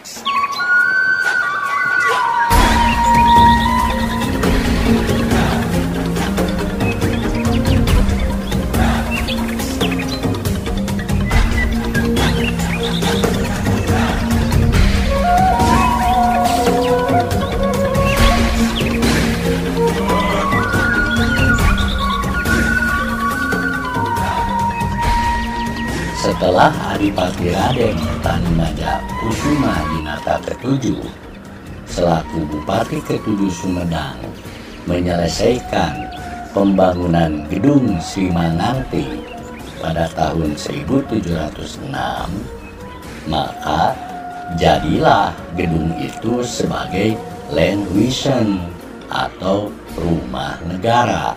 Setelah hari pagi Raden Tanimada Kusuma Adinata ke-7 selaku Bupati ke-7 Sumedang menyelesaikan pembangunan Gedung Srimanganti pada tahun 1706, maka jadilah gedung itu sebagai Landwiesen atau rumah negara,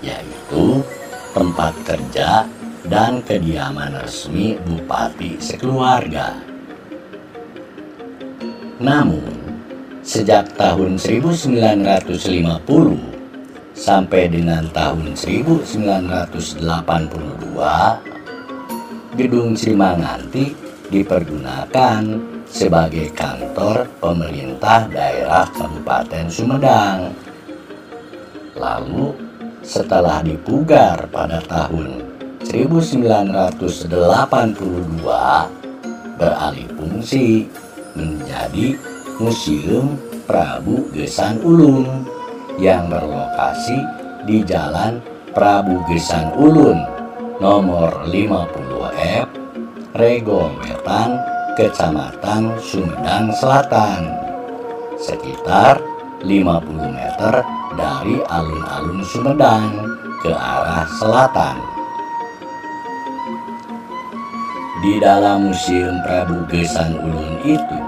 yaitu tempat kerja dan kediaman resmi bupati sekeluarga. Namun, sejak tahun 1950 sampai dengan tahun 1982, Gedung Srimanganti dipergunakan sebagai kantor pemerintah daerah Kabupaten Sumedang. Lalu, setelah dipugar pada tahun 1982 beralih fungsi menjadi Museum Prabu Geusan Ulun yang berlokasi di Jalan Prabu Geusan Ulun nomor 50F Regowetan, Kecamatan Sumedang Selatan, sekitar 50 meter dari alun-alun Sumedang ke arah selatan. Di dalam Museum Prabu Geusan Ulun itu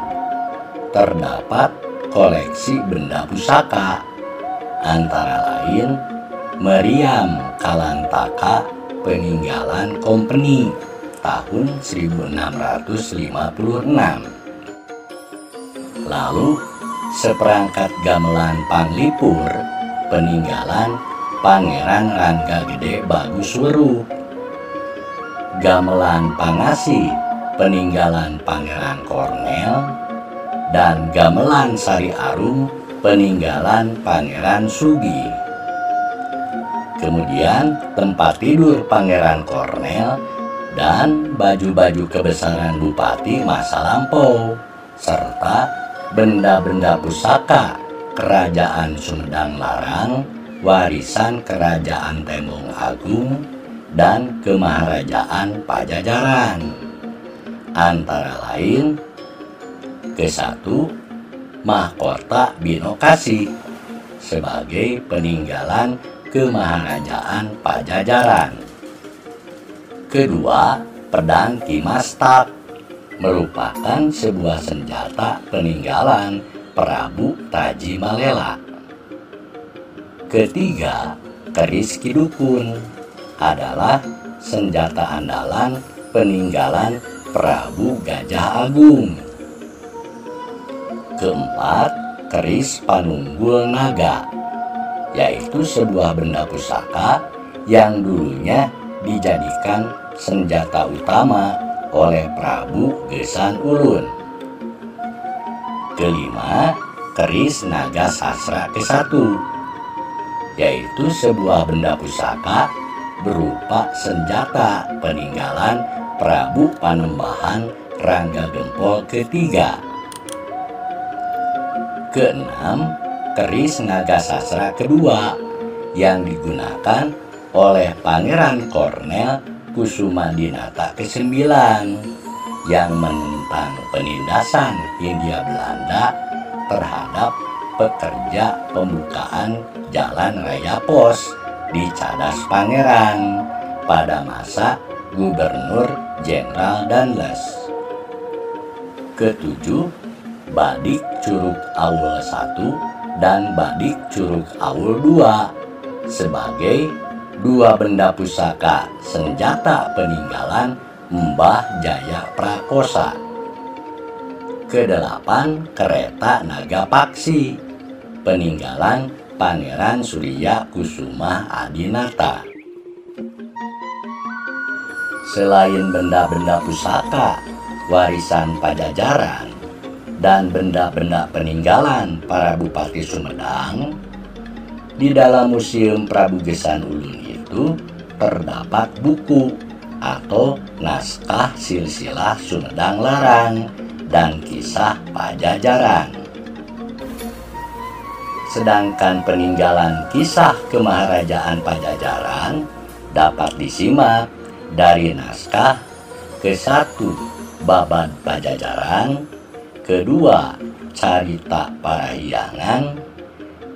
terdapat koleksi benda pusaka, antara lain Meriam Kalantaka peninggalan Kompeni tahun 1656, lalu seperangkat gamelan Panglipur peninggalan Pangeran Rangga Gede Bagus Weruh, gamelan Pangasih peninggalan Pangeran Kornel, dan gamelan Sari Arum peninggalan Pangeran Sugih. Kemudian tempat tidur Pangeran Kornel dan baju-baju kebesaran bupati masa lampau, serta benda-benda pusaka Kerajaan Sumedanglarang, warisan Kerajaan Tembong Agung, dan Kemaharajaan Pajajaran, antara lain ke-1 Mahkota Binokasih sebagai peninggalan Kemaharajaan Pajajaran, kedua Pedang Ki Mastak merupakan sebuah senjata peninggalan Prabu Tadjimalela, ketiga Keris Ki Dukun adalah senjata andalan peninggalan Prabu Gajah Agung, keempat keris panunggul naga, yaitu sebuah benda pusaka yang dulunya dijadikan senjata utama oleh Prabu Geusan Ulun, kelima keris naga sastra ke-1, yaitu sebuah benda pusaka berupa senjata peninggalan Prabu Panembahan Rangga Gempol III, keenam keris naga sastra kedua yang digunakan oleh Pangeran Kornel Kusumadinata ke-9 yang menentang penindasan Hindia Belanda terhadap pekerja pembukaan jalan raya pos di Cadas Pangeran pada masa Gubernur Jenderal Daendels. Ketujuh, Badik Curuk Aul 1 dan Badik Curuk Aul 2 sebagai dua benda pusaka senjata peninggalan Mbah Jaya Prakosa. Kedelapan, Kereta Naga Paksi peninggalan Pangeran Surya Kusuma Adinata. Selain benda-benda pusaka warisan Pajajaran, dan benda-benda peninggalan para Bupati Sumedang, di dalam Museum Prabu Geusan Ulun itu terdapat buku atau naskah silsilah Sumedanglarang dan kisah Pajajaran. Sedangkan peninggalan kisah Kemaharajaan Pajajaran dapat disimak dari naskah ke-1 Babad Pajajaran, ke-2 Carita Parahyangan,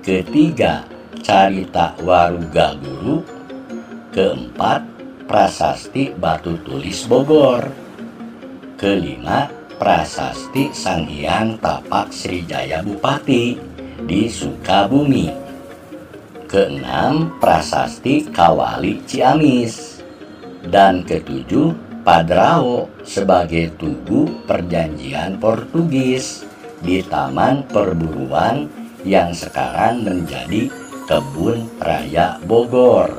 ke-3 Carita Waruga Guru, ke-4 Prasasti Batu Tulis Bogor, ke-5 Prasasti Sanghyang Tapak Srijaya Bupati di Sukabumi, ke-6 Prasasti Kawali Ciamis, dan ke-7 Padrao sebagai tugu perjanjian Portugis di Taman Perburuan yang sekarang menjadi Kebun Raya Bogor.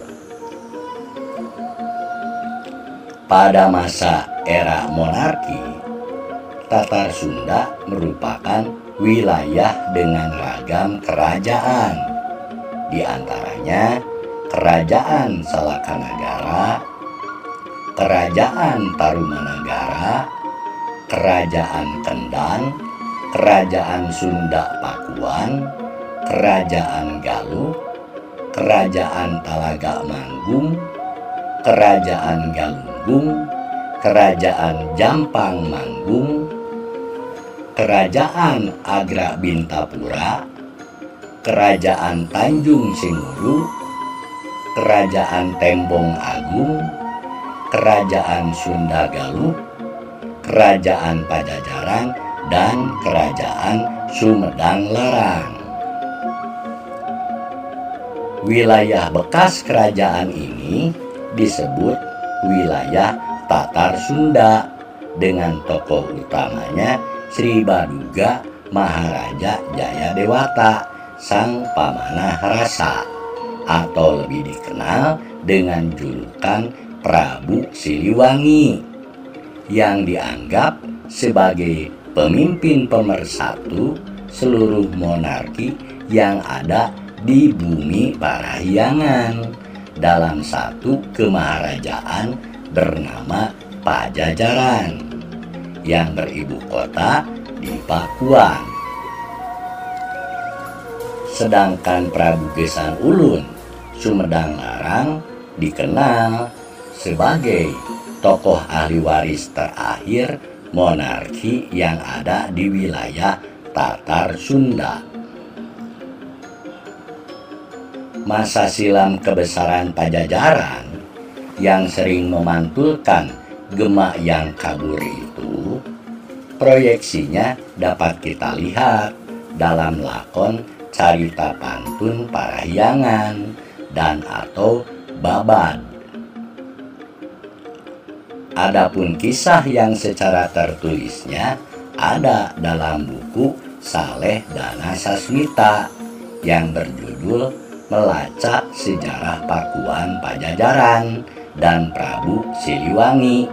Pada masa era monarki, Tatar Sunda merupakan wilayah dengan ragam kerajaan, di antaranya Kerajaan Salakanagara, Kerajaan Tarumanagara, Kerajaan Kendang, Kerajaan Sunda Pakuan, Kerajaan Galuh, Kerajaan Talaga Manggung, Kerajaan Galunggung, Kerajaan Jampang Manggung, Kerajaan Agra Bintapura, Kerajaan Tanjung Singuru, Kerajaan Tembong Agung, Kerajaan Sunda Galuh, Kerajaan Pajajaran, dan Kerajaan Sumedanglarang. Wilayah bekas kerajaan ini disebut wilayah Tatar Sunda dengan tokoh utamanya Sri Baduga Maharaja Jayadewata, Sang Pamanah Rasa, atau lebih dikenal dengan julukan Prabu Siliwangi, yang dianggap sebagai pemimpin pemersatu seluruh monarki yang ada di bumi Parahyangan dalam satu kemaharajaan bernama Pajajaran yang beribu kota di Pakuan. Sedangkan Prabu Geusan Ulun Sumedanglarang dikenal sebagai tokoh ahli waris terakhir monarki yang ada di wilayah Tatar Sunda. Masa silam kebesaran Pajajaran yang sering memantulkan gema yang kabur itu, proyeksinya dapat kita lihat dalam lakon Carita Pantun Parahyangan dan atau Babad. Adapun kisah yang secara tertulisnya ada dalam buku Saleh Danasasmita yang berjudul Melacak Sejarah Pakuan Pajajaran dan Prabu Siliwangi,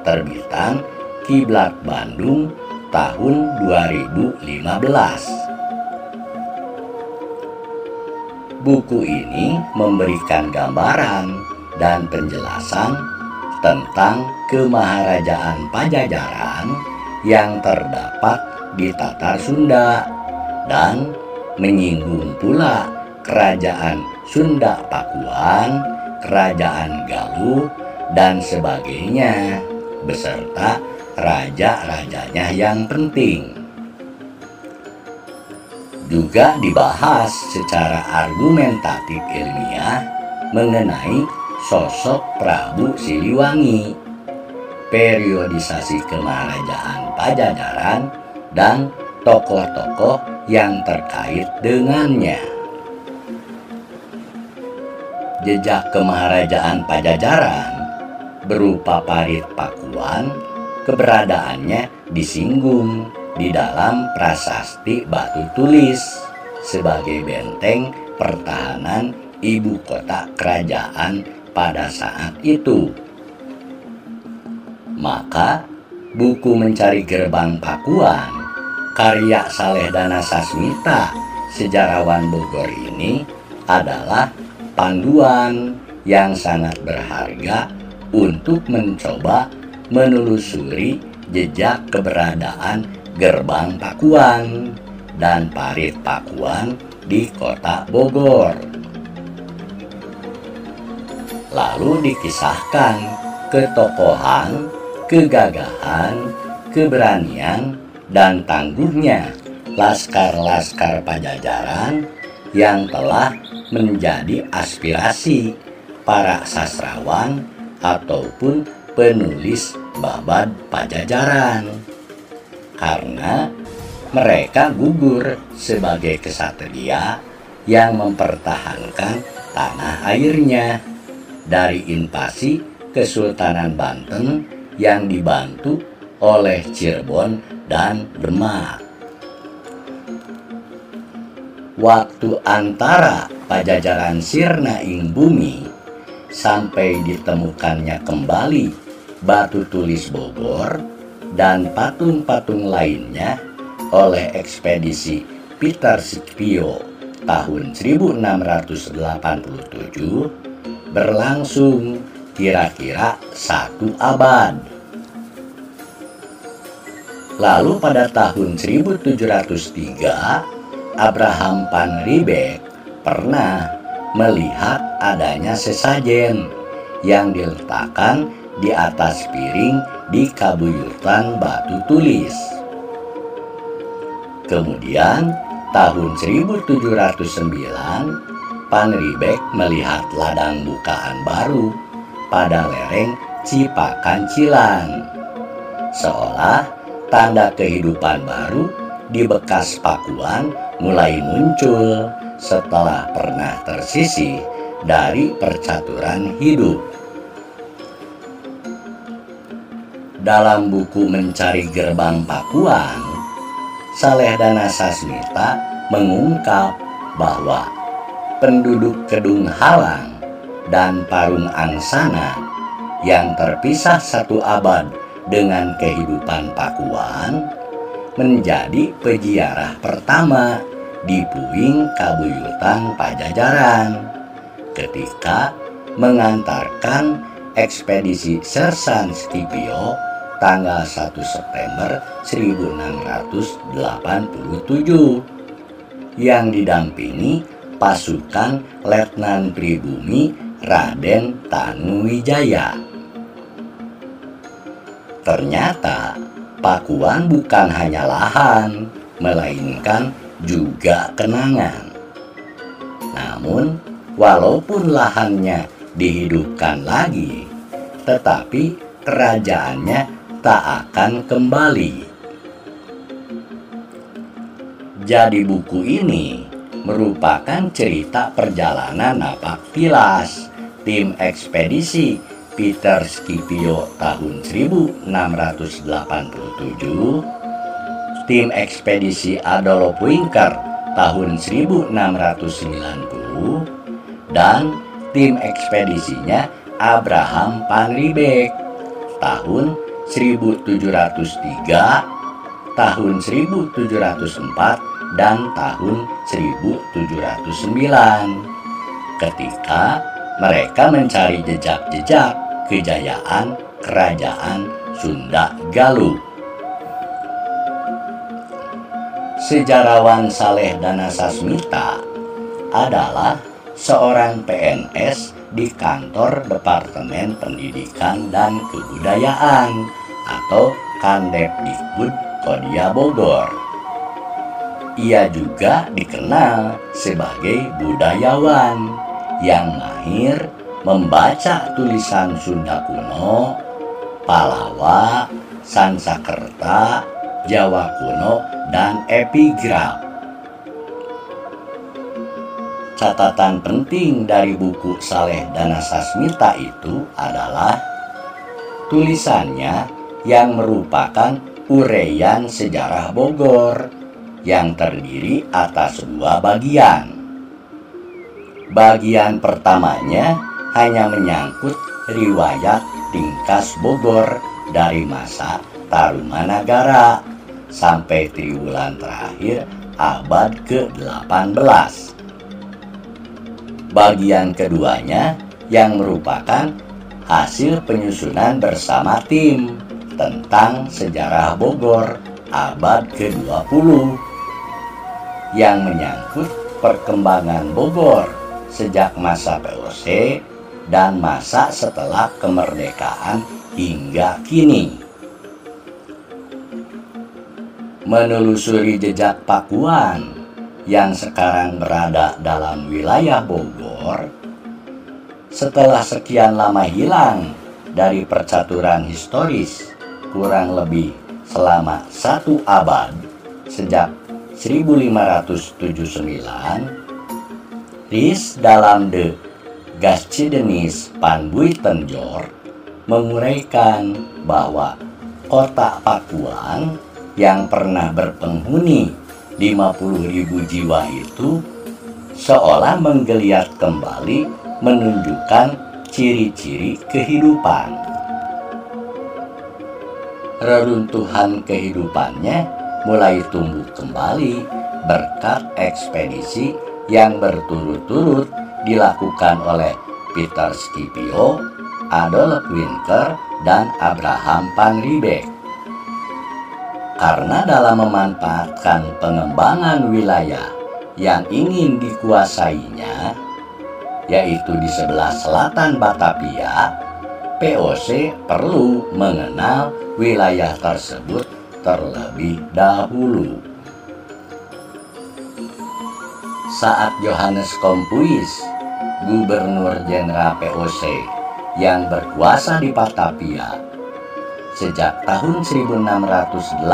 terbitan Kiblat Bandung tahun 2015. Buku ini memberikan gambaran dan penjelasan tentang Kemaharajaan Pajajaran yang terdapat di Tatar Sunda dan menyinggung pula Kerajaan Sunda Pakuan, Kerajaan Galuh, dan sebagainya, beserta raja-rajanya yang penting. Juga dibahas secara argumentatif ilmiah mengenai sosok Prabu Siliwangi, periodisasi kemarajaan Pajajaran, dan tokoh-tokoh yang terkait dengannya. Jejak Kemaharajaan Pajajaran berupa parit Pakuan keberadaannya disinggung di dalam Prasasti Batu Tulis sebagai benteng pertahanan ibu kota kerajaan pada saat itu. Maka buku Mencari Gerbang Pakuan Karya Saleh Danasasmita, sejarawan Bogor ini adalah panduan yang sangat berharga untuk mencoba menelusuri jejak keberadaan Gerbang Pakuan dan parit Pakuan di kota Bogor. Lalu dikisahkan ketokohan, kegagahan, keberanian, dan tangguhnya laskar-laskar Pajajaran yang telah menjadi aspirasi para sastrawan ataupun penulis babad Pajajaran. Karena mereka gugur sebagai kesatria yang mempertahankan tanah airnya dari invasi Kesultanan Banten yang dibantu oleh Cirebon dan Demak. Waktu antara Pajajaran sirna ing bumi sampai ditemukannya kembali batu tulis Bogor dan patung-patung lainnya oleh ekspedisi Pieter Scipio tahun 1687 berlangsung kira-kira 1 abad. Lalu pada tahun 1703, Abraham Panribek pernah melihat adanya sesajen yang diletakkan di atas piring di Kabuyutan Batu Tulis. Kemudian tahun 1709, Panribek melihat ladang bukaan baru pada lereng Cipakancilan, seolah tanda kehidupan baru di bekas Pakuan mulai muncul setelah pernah tersisih dari percaturan hidup. Dalam buku Mencari Gerbang Pakuan, Saleh Danasasmita mengungkap bahwa penduduk Kedung Halang dan Parung Angsana yang terpisah 1 abad dengan kehidupan Pakuan menjadi peziarah pertama di puing Kabuyutan Pajajaran ketika mengantarkan ekspedisi Sersan Scipio tanggal 1 September 1687 yang didampingi pasukan Letnan Pribumi Raden Tanuwijaya. Ternyata Pakuan bukan hanya lahan, melainkan juga kenangan. Namun, walaupun lahannya dihidupkan lagi, tetapi kerajaannya tak akan kembali. Jadi buku ini merupakan cerita perjalanan napak tilas tim ekspedisi Pieter Scipio tahun 1687, tim ekspedisi Adolf Wincker tahun 1690, dan tim ekspedisinya Abraham Panribek tahun 1703, tahun 1704, dan tahun 1709 ketika mereka mencari jejak-jejak kejayaan Kerajaan Sunda Galuh. Sejarawan Saleh Danasasmita adalah seorang PNS di kantor Departemen Pendidikan dan Kebudayaan atau Kandepdikbud Kodia Bogor. Ia juga dikenal sebagai budayawan yang mahir membaca tulisan Sunda kuno, Pallawa, Sansakerta, Jawa kuno, dan epigram. Catatan penting dari buku Saleh Danasasmita itu adalah tulisannya yang merupakan uraian sejarah Bogor yang terdiri atas 2 bagian. Bagian pertamanya hanya menyangkut riwayat ringkas Bogor dari masa Tarumanagara sampai triwulan terakhir abad ke-18. Bagian keduanya yang merupakan hasil penyusunan bersama tim tentang sejarah Bogor abad ke-20 yang menyangkut perkembangan Bogor sejak masa POC dan masa setelah kemerdekaan hingga kini. Menelusuri jejak Pakuan yang sekarang berada dalam wilayah Bogor, setelah sekian lama hilang dari percaturan historis kurang lebih selama 1 abad sejak 1579, Ries dalam De Geschiedenis Panbuitenjor menguraikan bahwa kota Pakuan yang pernah berpenghuni 50.000 jiwa itu seolah menggeliat kembali, menunjukkan ciri-ciri kehidupan. Reruntuhan kehidupannya mulai tumbuh kembali berkat ekspedisi yang berturut-turut dilakukan oleh Pieter Scipio, Adolf Winter, dan Abraham Panribek. Karena dalam memanfaatkan pengembangan wilayah yang ingin dikuasainya, yaitu di sebelah selatan Batavia, POC perlu mengenal wilayah tersebut terlebih dahulu. Saat Johannes Kompuis, Gubernur Jenderal POC yang berkuasa di Batavia, sejak tahun 1684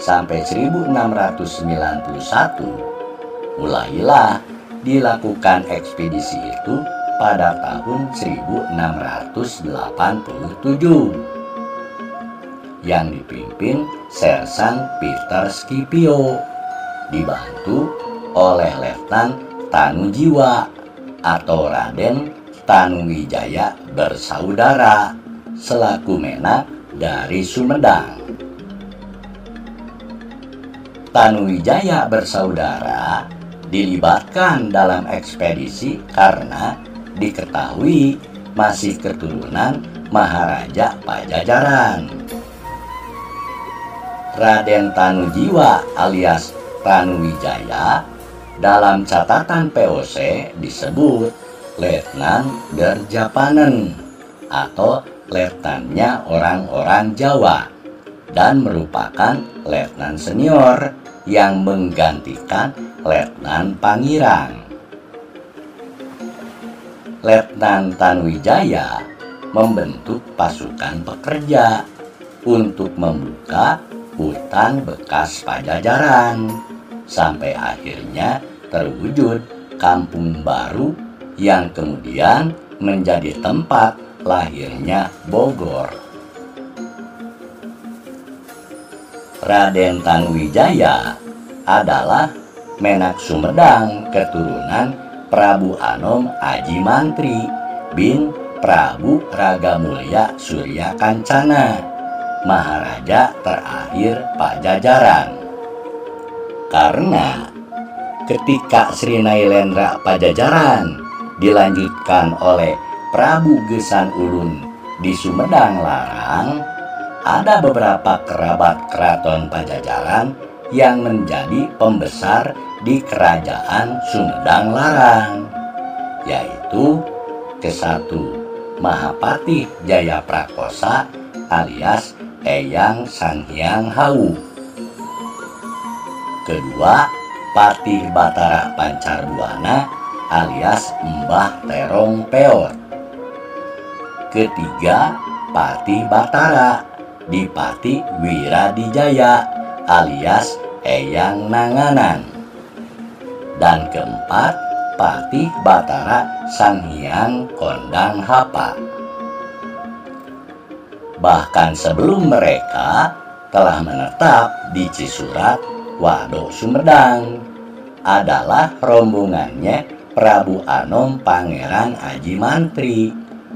sampai 1691, mulailah dilakukan ekspedisi itu pada tahun 1687 yang dipimpin Sersan Pieter Scipio dibantu oleh Letnan Tanujiwa atau Raden Tanuwijaya bersaudara selaku Mena dari Sumedang. Tanuwijaya bersaudara dilibatkan dalam ekspedisi karena diketahui masih keturunan Maharaja Pajajaran. Raden Tanujiwa alias Tanuwijaya dalam catatan POC disebut Letnan der Japanen atau letnannya orang-orang Jawa dan merupakan letnan senior yang menggantikan Letnan Pangirang. Letnan Tanuwijaya membentuk pasukan pekerja untuk membuka hutan bekas Pajajaran sampai akhirnya terwujud kampung baru yang kemudian menjadi tempat lahirnya Bogor. Raden Tanuwijaya adalah Menak Sumedang keturunan Prabu Anom Aji Mantri bin Prabu Ragamulya Surya Kancana, Maharaja terakhir Pajajaran. Karena ketika Sri Nailendra Pajajaran dilanjutkan oleh Prabu Geusan Ulun di Sumedanglarang, ada beberapa kerabat keraton Pajajaran yang menjadi pembesar di Kerajaan Sumedanglarang, yaitu kesatu Mahapatih Jaya Prakosa alias Eyang Sanghyang Hau, kedua Patih Batara Pancarbuana alias Mbah Terong Peot, ketiga Patih Batara Dipati Wiradijaya alias Eyang Nanganan, dan keempat Patih Batara Sanghyang Kondang Hapa. Bahkan sebelum mereka telah menetap di Cisurat Waduk Sumedang adalah rombongannya Prabu Anom Pangeran Aji Mantri,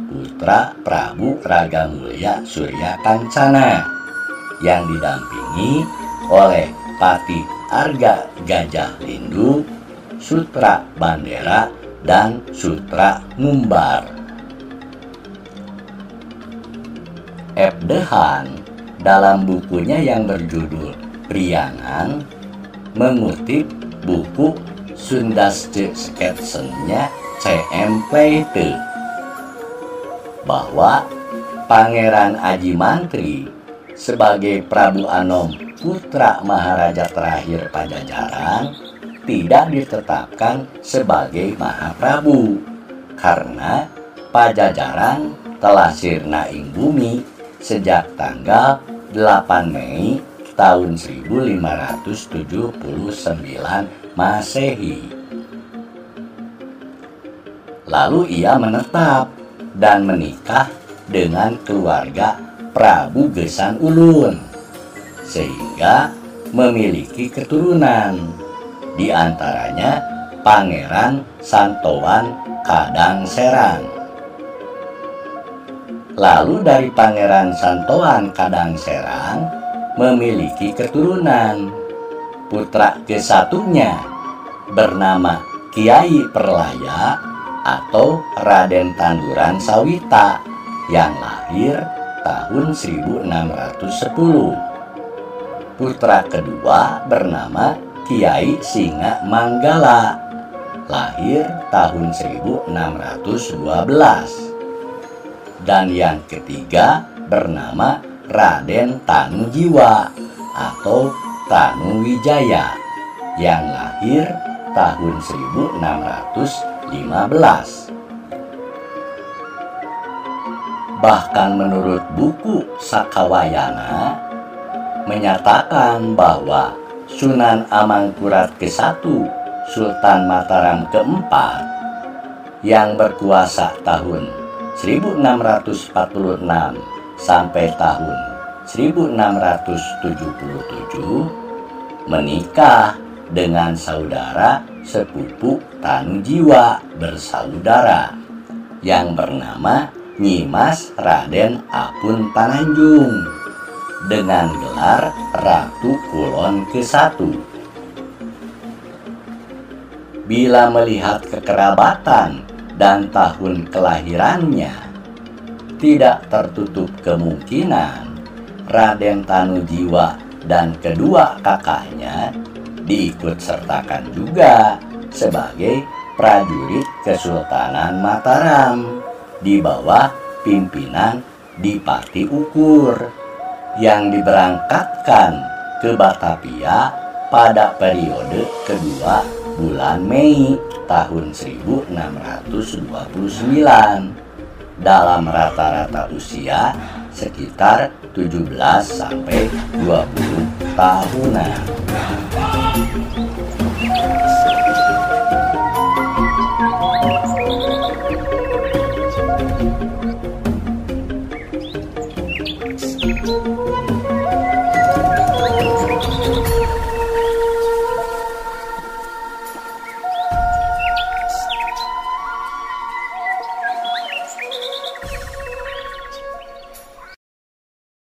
putra Prabu Ragamulya Surya Kancana, yang didampingi oleh Patih Arga Gajah Lindu, Sutra Bandera, dan Sutra Ngumbar. Ebdehan dalam bukunya yang berjudul Priangan mengutip buku Sundasche Sketsennya C.M. Pieter bahwa Pangeran Aji Mantri sebagai Prabu Anom putra Maharaja terakhir Pajajaran tidak ditetapkan sebagai Mahaprabu karena Pajajaran telah sirna ing bumi sejak tanggal 8 Mei tahun 1579 Masehi. Lalu ia menetap dan menikah dengan keluarga Prabu Geusan Ulun sehingga memiliki keturunan, di antaranya Pangeran Santowan Kadang Serang. Lalu dari Pangeran Santowan Kadang Serang memiliki keturunan, putra kesatunya bernama Kiai Perlaya atau Raden Tanduran Sawita yang lahir tahun 1610. Putra kedua bernama Kiai Singa Manggala, lahir tahun 1612. Dan yang ketiga bernama Raden Tanu Jiwa atau Tanu Wijaya yang lahir tahun 1615. Bahkan menurut buku Sakawayana menyatakan bahwa Sunan Amangkurat ke-1 Sultan Mataram ke-4 yang berkuasa tahun 1646 sampai tahun 1677 menikah dengan saudara sepupu Tanu Jiwa bersaudara yang bernama Nyimas Raden Apun Pananjung dengan gelar Ratu Kulon ke-1. Bila melihat kekerabatan dan tahun kelahirannya, tidak tertutup kemungkinan Raden Tanu Jiwa dan kedua kakaknya diikut sertakan juga sebagai prajurit Kesultanan Mataram di bawah pimpinan Dipati Ukur yang diberangkatkan ke Batavia pada periode kedua bulan Mei tahun 1629 dalam rata-rata usia sekitar 17 sampai 20 tahunan.